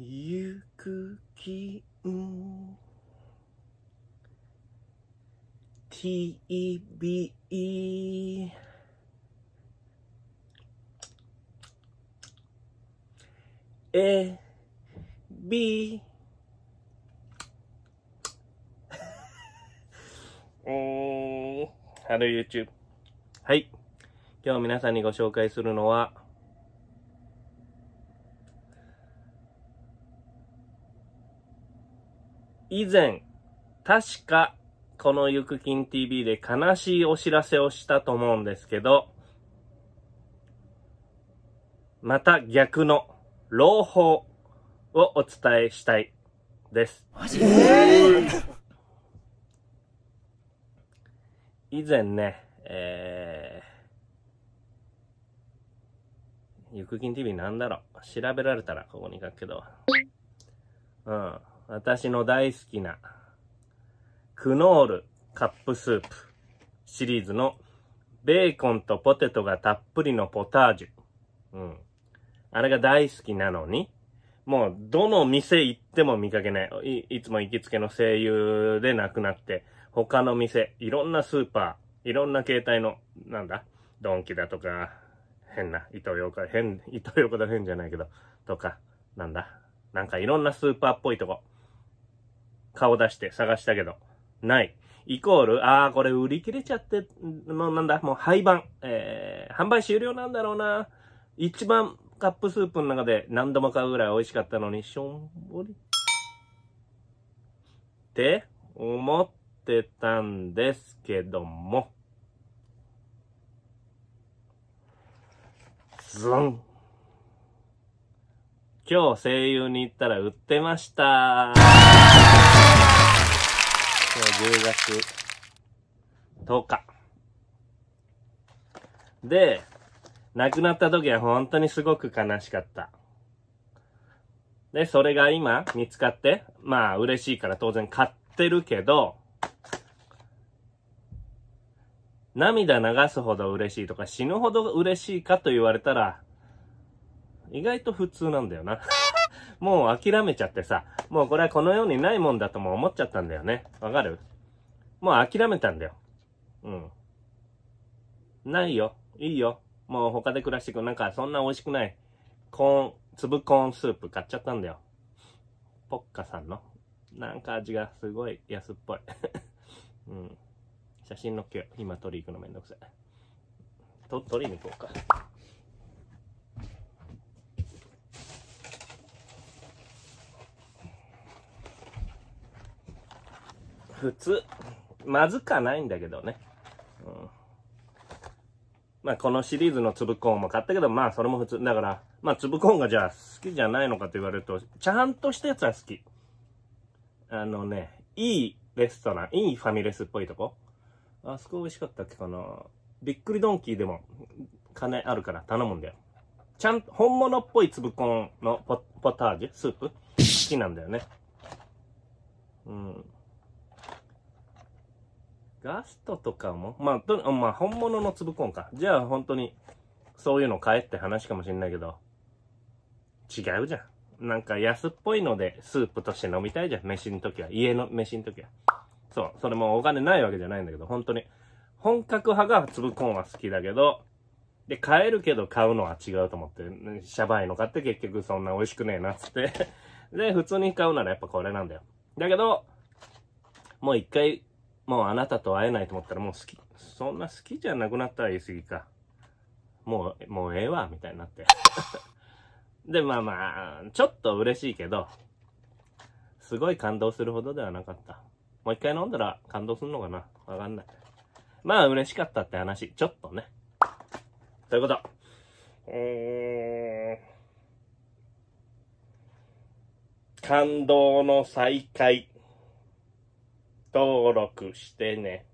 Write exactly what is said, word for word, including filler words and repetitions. ゆく気運 ティービー エビうんハロー YouTube。 はい、今日皆さんにご紹介するのは以前、確か、このゆくきん ティービー で悲しいお知らせをしたと思うんですけど、また逆の朗報をお伝えしたいです。マジで？えー、以前ね、えー、ゆくきん ティービー なんだろう。調べられたらここに書くけど。うん。私の大好きなクノールカップスープシリーズのベーコンとポテトがたっぷりのポタージュ。うん。あれが大好きなのに、もうどの店行っても見かけない。い, いつも行きつけの声優でなくなって、他の店、いろんなスーパー、いろんな携帯の、なんだ、ドンキだとか、変な、イトーヨーカ、変、イトーヨーカだ変じゃないけど、とか、なんだ、なんかいろんなスーパーっぽいとこ。顔出して探したけど、ない。イコール、ああ、これ売り切れちゃって、もうなんだ、もう廃盤、えー、販売終了なんだろうな。一番カップスープの中で何度も買うぐらい美味しかったのに、しょんぼり。って思ってたんですけども。ズン。今日声優に行ったら売ってました。じゅうがつとおかで、亡くなった時は本当にすごく悲しかった。で、それが今見つかって、まあ嬉しいから当然買ってるけど、涙流すほど嬉しいとか死ぬほど嬉しいかと言われたら、意外と普通なんだよな。もう諦めちゃってさ、もうこれはこの世にないもんだとも思っちゃったんだよね。わかる？もう諦めたんだよ。うん。ないよ。いいよ。もう他で暮らしてく。なんかそんな美味しくない。コーン、粒コーンスープ買っちゃったんだよ。ポッカさんの。なんか味がすごい安っぽい。うん。写真のっけよ。今取り行くのめんどくさい。と、取りに行こうか。普通、まずかないんだけどね。うん。まあ、このシリーズの粒コーンも買ったけど、まあ、それも普通。だから、まあ、粒コーンがじゃあ好きじゃないのかと言われると、ちゃんとしたやつは好き。あのね、いいレストラン、いいファミレスっぽいとこ。あそこ美味しかったっけかな。びっくりドンキーでも金あるから頼むんだよ。ちゃんと、本物っぽい粒コーンの ポ, ポタージュ、スープ、好きなんだよね。うん。ガストとかもまあ、と、まあ、本物の粒コーンか。じゃあ、本当に、そういうの買えって話かもしんないけど、違うじゃん。なんか安っぽいので、スープとして飲みたいじゃん。飯の時は。家の飯の時は。そう。それもお金ないわけじゃないんだけど、本当に。本格派が粒コーンは好きだけど、で、買えるけど買うのは違うと思って、シャバいの買って結局そんな美味しくねえなっつって。で、普通に買うならやっぱこれなんだよ。だけど、もう一回、もうあなたと会えないと思ったらもう好き。そんな好きじゃなくなったら言い過ぎか。もう、もうええわ、みたいになって。で、まあまあ、ちょっと嬉しいけど、すごい感動するほどではなかった。もう一回飲んだら感動するのかな？わかんない。まあ嬉しかったって話。ちょっとね。ということ。えー、感動の再会。登録してね。